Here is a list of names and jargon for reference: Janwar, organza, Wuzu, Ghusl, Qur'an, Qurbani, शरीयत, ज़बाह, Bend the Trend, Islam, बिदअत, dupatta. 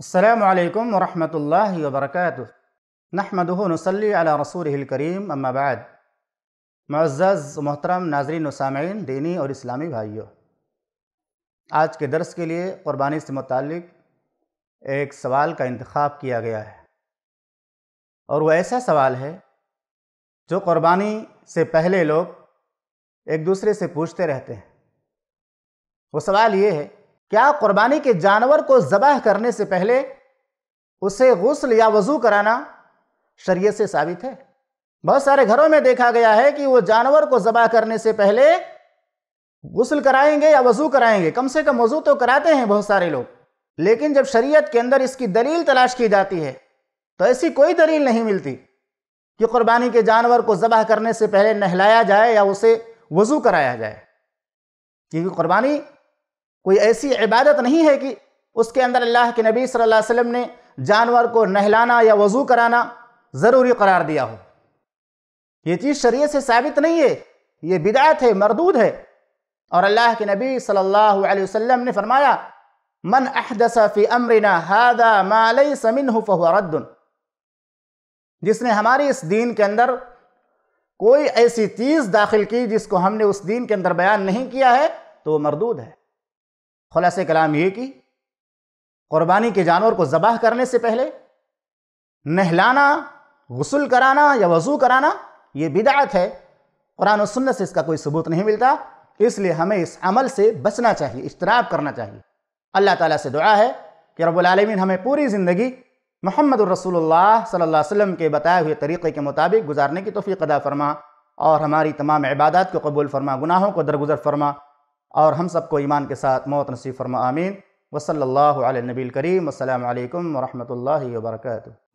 अस्सलामु अलैकुम वरहमतुल्लाहि वबरकातुह। नहमदुहु नसल्ली अला रसूलिहिल करीम, अम्मा बाद। मुअज़्ज़ज़ मोहतरम नाज़रीन व सामईन, दीनी और इस्लामी भाइयों, आज के दर्स के लिए क़ुरबानी से मुताल्लिक़ एक सवाल का इंतख़ाब किया गया है और वह ऐसा सवाल है जो क़ुरबानी से पहले लोग एक दूसरे से पूछते रहते हैं। वो सवाल ये है, क्या क़ुरबानी के जानवर को ज़बाह करने से पहले उसे गुस्ल या वज़ू कराना शरीयत से साबित है? बहुत सारे घरों में देखा गया है कि वो जानवर को ज़बाह करने से पहले गुस्ल कराएंगे या वज़ू कराएंगे, कम से कम वज़ू तो कराते हैं बहुत सारे लोग, लेकिन जब शरीयत के अंदर इसकी दलील तलाश की जाती है तो ऐसी कोई दलील नहीं मिलती कि क़ुरबानी के जानवर को ज़बाह करने से पहले नहलाया जाए या उसे वज़ू कराया जाए, क्योंकि क़ुरबानी कोई ऐसी इबादत नहीं है कि उसके अंदर अल्लाह के नबी सल्लल्लाहु अलैहि वसल्लम ने जानवर को नहलाना या वज़ू कराना ज़रूरी करार दिया हो। ये चीज़ शरीयत से साबित नहीं है, ये बिदअत है, मरदूद है। और अल्लाह के नबी सल्लल्लाहु अलैहि वसल्लम ने फरमाया, मन अहदस फी अम्रिना हादा मा लैसा मिन्हु फहुव रद्दुन, जिसने हमारे इस दीन के अंदर कोई ऐसी चीज़ दाखिल की जिसको हमने उस दीन के अंदर बयान नहीं किया है तो वो मरदूद है। खुलासे कलाम ये कि क़ुरबानी के जानवर को ज़बाह करने से पहले नहलाना, गुस्ल कराना या वज़ू कराना ये बिदअत है। क़ुरान और सुन्नत से इसका कोई सबूत नहीं मिलता, इसलिए हमें इस अमल से बचना चाहिए, इज्तनाब करना चाहिए। अल्लाह ताला से दुआ है कि रब्बुल आलमीन हमें पूरी ज़िंदगी मुहम्मदुर रसूलुल्लाह सल्लल्लाहु अलैहि वसल्लम के बताए हुए तरीक़े के मुताबिक गुजारने की तौफ़ीक़ अदा फरमा और हमारी तमाम इबादत को कबूल फरमा, गुनाहों को दरगुजर फरमा और हम सबको ईमान के साथ मौत नसीब फरमा। आमीन। वसल्लल्लाहु अला नबील करीम। अस्सलामु अलैकुम वरहमतुल्लाहि वबरकातुह।